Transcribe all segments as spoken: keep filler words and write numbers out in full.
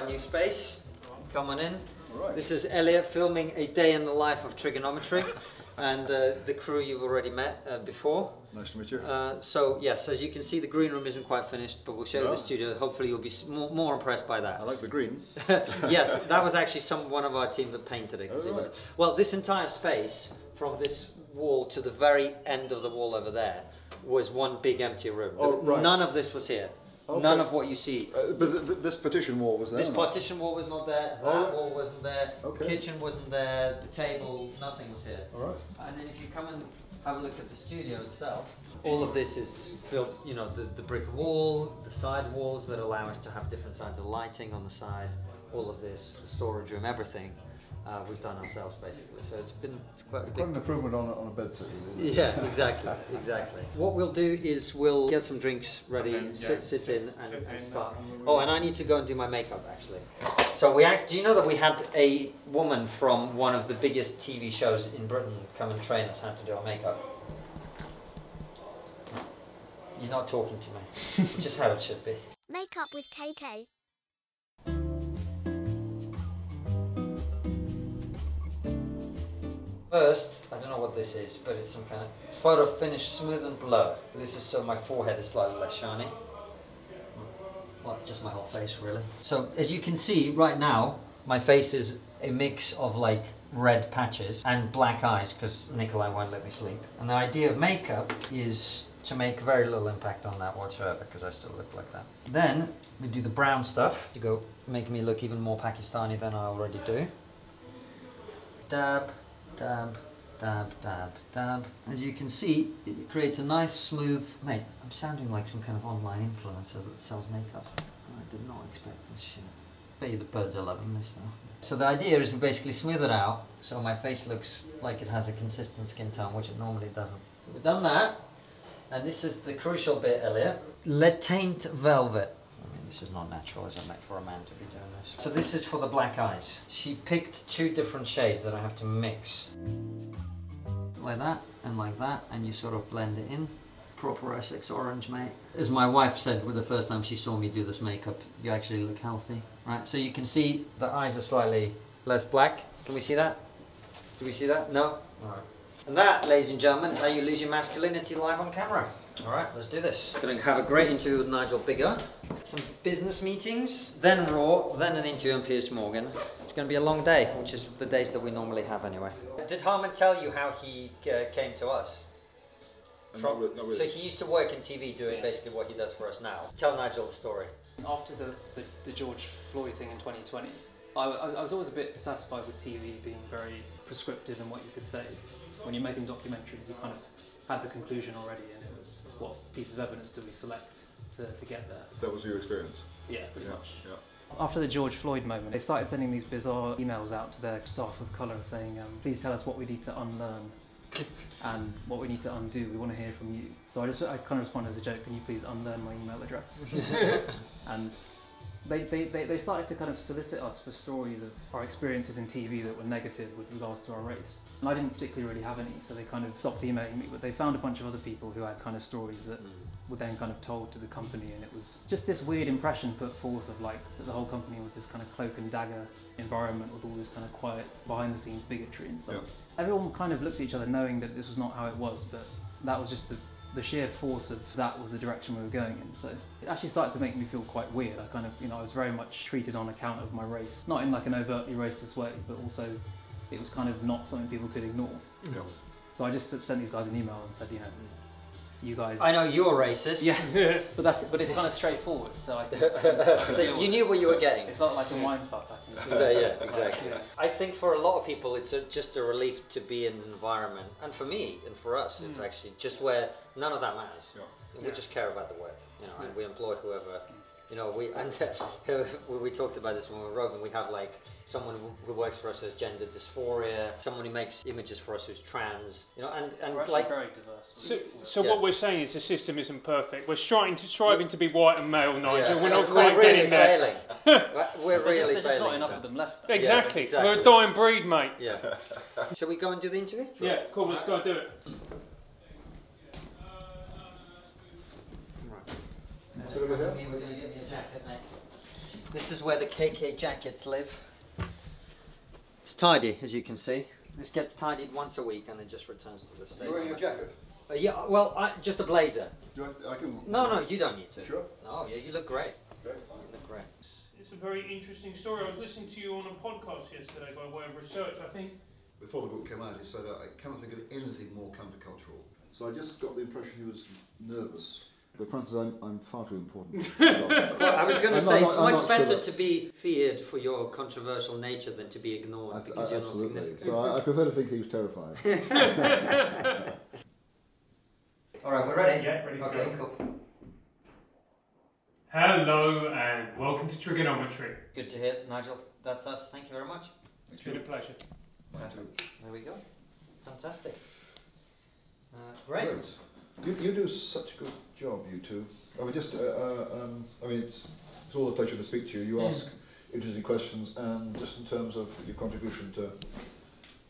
our new space. Come on in. All right. This is Elliot filming a day in the life of Trigonometry, and uh, the crew you've already met uh, before. Nice to meet you. Uh, so yes, as you can see, the green room isn't quite finished, but we'll show you no. the studio. Hopefully you'll be more, more impressed by that. I like the green. Yes, that was actually some one of our team that painted it. Oh, it was, right. Well, this entire space, from this wall to the very end of the wall over there, was one big empty room. Oh, right. None of this was here. Okay. None of what you see. Uh, but th th this partition wall was there? This partition wall was not there, that right. wall wasn't there, okay. kitchen wasn't there, the table, nothing was here. All right. And then if you come and have a look at the studio itself, all of this is built, you know, the, the brick wall, the side walls that allow us to have different kinds of lighting on the side, all of this, the storage room, everything. Uh, we've done ourselves basically, so it's been it's quite, a big quite an improvement on, on a bed city, isn't it? Yeah, exactly, exactly. What we'll do is we'll get some drinks ready, then, yeah, sit, sit, sit in, and, sit and in start. And oh, and I need to go and do my makeup actually. So we act. Do you know that we had a woman from one of the biggest T V shows in Britain come and train us how to do our makeup? He's not talking to me. Which is how it should be. Makeup with K K. First, I don't know what this is, but it's some kind of photo finish, smooth and blur. This is so my forehead is slightly less shiny. Well, just my whole face really. So as you can see right now, my face is a mix of like red patches and black eyes because Nikolai won't let me sleep. And the idea of makeup is to make very little impact on that whatsoever because I still look like that. Then we do the brown stuff to go make me look even more Pakistani than I already do. Dab. Dab, dab, dab, dab. As you can see, it creates a nice smooth... Mate, I'm sounding like some kind of online influencer that sells makeup. I did not expect this shit. Bet you the birds are loving this now. So the idea is to basically smooth it out so my face looks like it has a consistent skin tone, which it normally doesn't. So we've done that, and this is the crucial bit, Elliot. Le Teint Velvet. I mean, this is not natural, as I meant for a man to be doing this. So this is for the black eyes. She picked two different shades that I have to mix. Like that, and like that, and you sort of blend it in. Proper Essex orange, mate. As my wife said the first time she saw me do this makeup, you actually look healthy, right? So you can see the eyes are slightly less black. Can we see that? Do we see that? No? All right. And that, ladies and gentlemen, is how you lose your masculinity live on camera. All right, let's do this. Going to have a great interview with Nigel Bigger. Some business meetings, then RAW, then an interview on Piers Morgan. It's going to be a long day, which is the days that we normally have anyway. Did Harman tell you how he uh, came to us? From, no, no, so he used to work in T V doing yeah. basically what he does for us now. Tell Nigel the story. After the, the, the George Floyd thing in twenty twenty, I, I was always a bit dissatisfied with T V being very prescriptive in what you could say. When you're making documentaries, you kind of had the conclusion already, and it was what pieces of evidence do we select to, to get there. That was your experience? Yeah, pretty yeah, much. Yeah. After the George Floyd moment, they started sending these bizarre emails out to their staff of colour saying, um, please tell us what we need to unlearn and what we need to undo, we want to hear from you. So I just I kind of responded as a joke, can you please unlearn my email address? And they, they, they, they started to kind of solicit us for stories of our experiences in T V that were negative with regards to our race. And I didn't particularly really have any, so they kind of stopped emailing me, but they found a bunch of other people who had kind of stories that were then kind of told to the company, and it was just this weird impression put forth of like, that the whole company was this kind of cloak and dagger environment with all this kind of quiet, behind the scenes bigotry and stuff. Yeah. Everyone kind of looked at each other knowing that this was not how it was, but that was just the the sheer force of that was the direction we were going in, so it actually started to make me feel quite weird. I kind of, you know, I was very much treated on account of my race, not in like an overtly racist way, but also it was kind of not something people could ignore. Yeah. So I just sent these guys an email and said, you know, you guys... I know you're racist. Yeah, but that's but it's kind of straightforward, so I think... I think I so you knew what you were getting. It's not like a mindfuck, I think. Yeah, yeah, exactly. Yeah. I think for a lot of people it's a, just a relief to be in an environment, and for me, and for us, it's mm. actually just where none of that matters. Yeah. We yeah. just care about the work, you know, yeah. and we employ whoever... You know, we and uh, we talked about this when we were Rogan. We have like someone who works for us as gender dysphoria, someone who makes images for us who's trans. You know, and and we're like very diverse. So, so yeah. what we're saying is the system isn't perfect. We're striving to striving yeah. to be white and male, Nigel. Yeah. We're not we're quite really getting there. Failing. we're really just, failing. There's just not enough of them left. Though. Exactly. Yeah, exactly. We're a dying breed, mate. Yeah. Shall we go and do the interview? Sure. Yeah. Cool. Let's go and do it. Right. So over here. This is where the K K jackets live. It's tidy, as you can see. This gets tidied once a week and then just returns to the station. You're wearing a jacket? Uh, yeah, well, I, just a blazer. Do I, I can... No, no, you don't need to. Sure? No, yeah, you look great. Okay, fine. You look great. It's a very interesting story. I was listening to you on a podcast yesterday by way of research, I think. Before the book came out, he said, I cannot think of anything more countercultural. So I just got the impression he was nervous. But Francis, I'm, I'm far too important. Well, I was going to say, not, it's I'm much better sure to be feared for your controversial nature than to be ignored I, because I, you're absolutely. Not significant. So I, I prefer to think he was terrified. All right, we're ready? Yeah, ready to okay, go. Cool. Hello and welcome to Trigonometry. Good to hear, Nigel. That's us. Thank you very much. It's been a pleasure. There we go. Fantastic. Uh, great. Good. You, you do such a good job, you two. I mean, just, uh, uh, um, I mean, it's, it's all a pleasure to speak to you. You ask interesting questions, and just in terms of your contribution to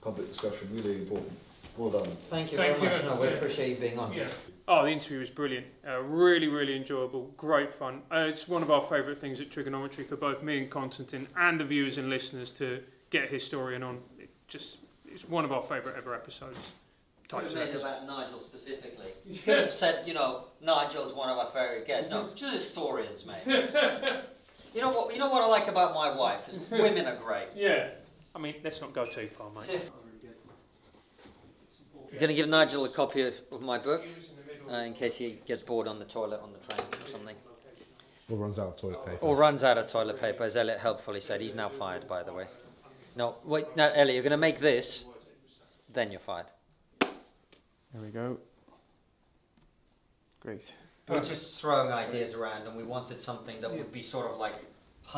public discussion, really important. Well done. Thank you Thank very you much. No, we appreciate you being on. Yeah. Oh, the interview was brilliant. Uh, really, really enjoyable. Great fun. Uh, it's one of our favourite things at Trigonometry for both me and Constantine, and the viewers and listeners to get a historian on. It just, it's one of our favourite ever episodes. Could have made it about Nigel specifically. You could have said, you know, Nigel's one of our favourite guests. No, just historians, mate. You know what? You know what I like about my wife is women are great. Yeah. I mean, let's not go too far, mate. I'm going to give Nigel a copy of my book uh, in case he gets bored on the toilet on the train or something. Or runs out of toilet paper. Or runs out of toilet paper, as Elliot helpfully said. He's now fired, by the way. No, wait, no, Elliot, you're going to make this, then you're fired. There we go. Great. We're just throwing ideas around, and we wanted something that would be sort of like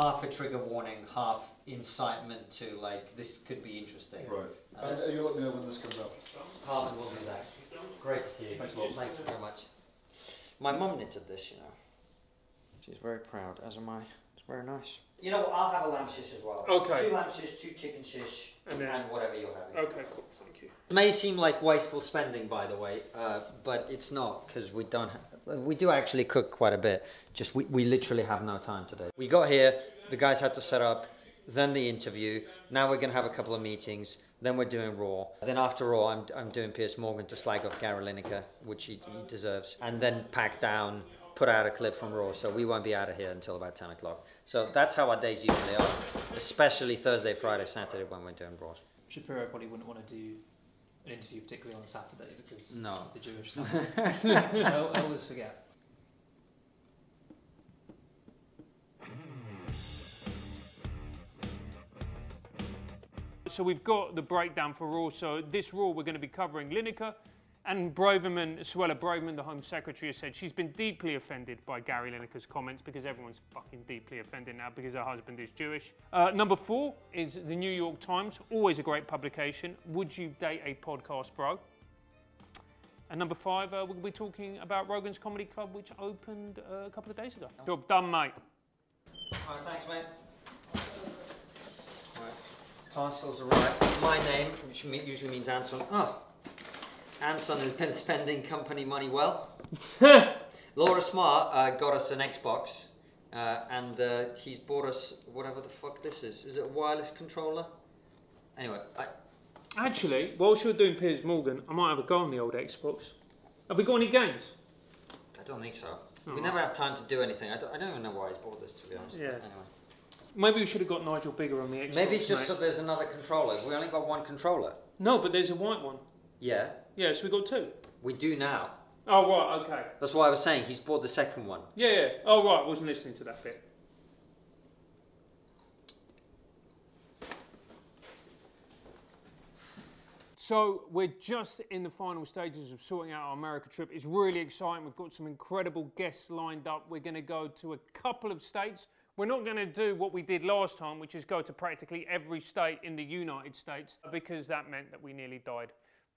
half a trigger warning, half incitement to like, this could be interesting. Right. Uh, and you'll let me know when this comes up. Harman will do that. Great to see you. Thanks, Bob. Thanks very much. My mum knitted this, you know. She's very proud, as am I. It's very nice. You know what, I'll have a lamb shish as well. Okay. Two lamb shish, two chicken shish, and, then, and whatever you're having. Okay, cool. It may seem like wasteful spending, by the way, uh, but it's not, because we don't. We do actually cook quite a bit. Just we, we literally have no time today. We got here, the guys had to set up, then the interview. Now we're gonna have a couple of meetings. Then we're doing RAW. Then after RAW, I'm I'm doing Piers Morgan to slag off Gary Lineker, which he, he deserves, and then pack down, put out a clip from RAW. So we won't be out of here until about ten o'clock. So that's how our days usually are, especially Thursday, Friday, Saturday when we're doing RAW. Shapiro probably wouldn't want to do an interview particularly on a Saturday because no. It's a Jewish Saturday. I always forget. So we've got the breakdown for RAW. So this RAW we're going to be covering Lineker and Braverman, Suella Braverman, the Home Secretary, has said she's been deeply offended by Gary Lineker's comments because everyone's fucking deeply offended now because her husband is Jewish. Uh, number four is the New York Times, always a great publication. Would you date a podcast bro? And number five, uh, we'll be talking about Rogan's Comedy Club, which opened uh, a couple of days ago. Job done, mate. All right, thanks, mate. All right, parcels arrived. My name, which usually means Anton. Oh. Anton has been spending company money well. Laura Smart uh, got us an Xbox, uh, and uh, he's bought us whatever the fuck this is. Is it a wireless controller? Anyway, I... Actually, whilst you're doing Piers Morgan, I might have a go on the old Xbox. Have we got any games? I don't think so. Oh. We never have time to do anything. I don't, I don't even know why he's bought this, to be honest. Yeah. Anyway. Maybe we should have got Nigel Bigger on the Xbox. Maybe it's just mate. So there's another controller. We only got one controller. No, but there's a white one. Yeah. Yeah, so we got two. We do now. Oh, right, okay. That's why I was saying he's bought the second one. Yeah, yeah. Oh, right, I wasn't listening to that bit. So we're just in the final stages of sorting out our America trip. It's really exciting. We've got some incredible guests lined up. We're going to go to a couple of states. We're not going to do what we did last time, which is go to practically every state in the United States, because that meant that we nearly died.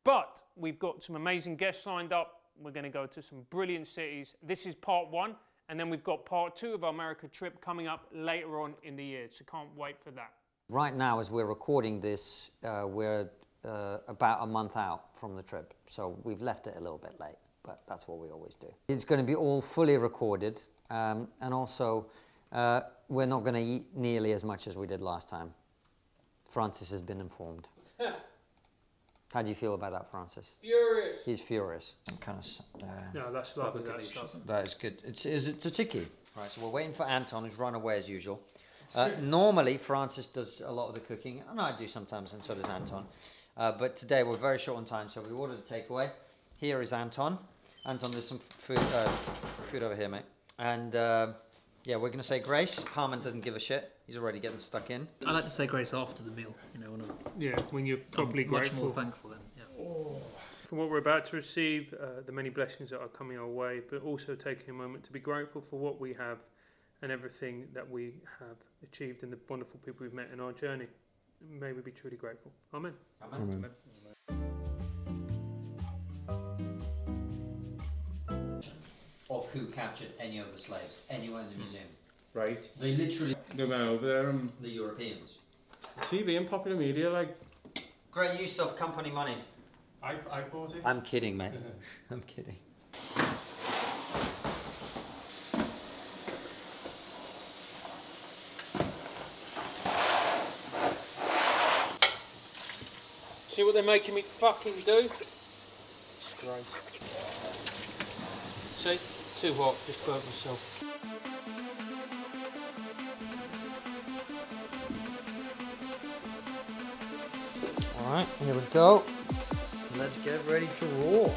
But we've got some amazing guests lined up. We're going to go to some brilliant cities. This is part one, and then we've got part two of our America trip coming up later on in the year, so can't wait for that. Right now, as we're recording this, uh, we're uh, about a month out from the trip, so we've left it a little bit late, but that's what we always do. It's going to be all fully recorded, um, and also Uh, we're not going to eat nearly as much as we did last time. Francis has been informed. How do you feel about that, Francis? Furious. He's furious. I'm kind of... Uh, no, that's lovely. That's lovely. That is good. It's, is it tzatziki? Right, so we're waiting for Anton, who's run away as usual. Uh, normally, Francis does a lot of the cooking, and I do sometimes, and so does Anton. Uh, but today, we're very short on time, so we ordered a takeaway. Here is Anton. Anton, there's some food, uh, food over here, mate. And... Uh, Yeah, we're going to say grace. Harmon doesn't give a shit. He's already getting stuck in. I like to say grace after the meal. You know, when I'm, yeah, when you're probably I'm grateful. Much more thankful then. Yeah. Oh. For what we're about to receive, uh, the many blessings that are coming our way, but also taking a moment to be grateful for what we have and everything that we have achieved and the wonderful people we've met in our journey. May we be truly grateful. Amen. Amen. Amen. Of who captured any of the slaves anywhere in the museum. Right. They literally... They went over there and... The Europeans. T V and popular media, like... Great use of company money. I, I bought it. I'm kidding, mate. I'm kidding. See what they're making me fucking do? It's great. See? Too hot, just burnt myself. All right, here we go. Let's get ready to roar.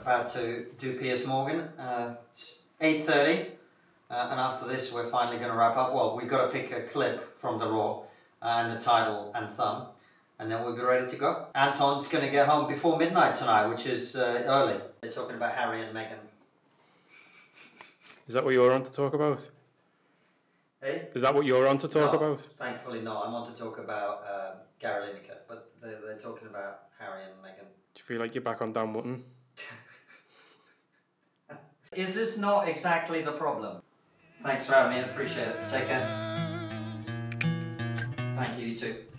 About to do Piers Morgan. Uh, eight thirty. Uh, and after this, we're finally going to wrap up. Well, we've got to pick a clip from the RAW and the title and thumb, and then we'll be ready to go. Anton's going to get home before midnight tonight, which is uh, early. They're talking about Harry and Meghan. Is that what you're on to talk about? Hey? Is that what you're on to talk no, about? Thankfully, no. I'm on to talk about uh, Gary Lineker, but they're, they're talking about Harry and Meghan. Do you feel like you're back on Dan Wootton? Is this not exactly the problem? Thanks for having me, I appreciate it. Take care. Thank you, you too.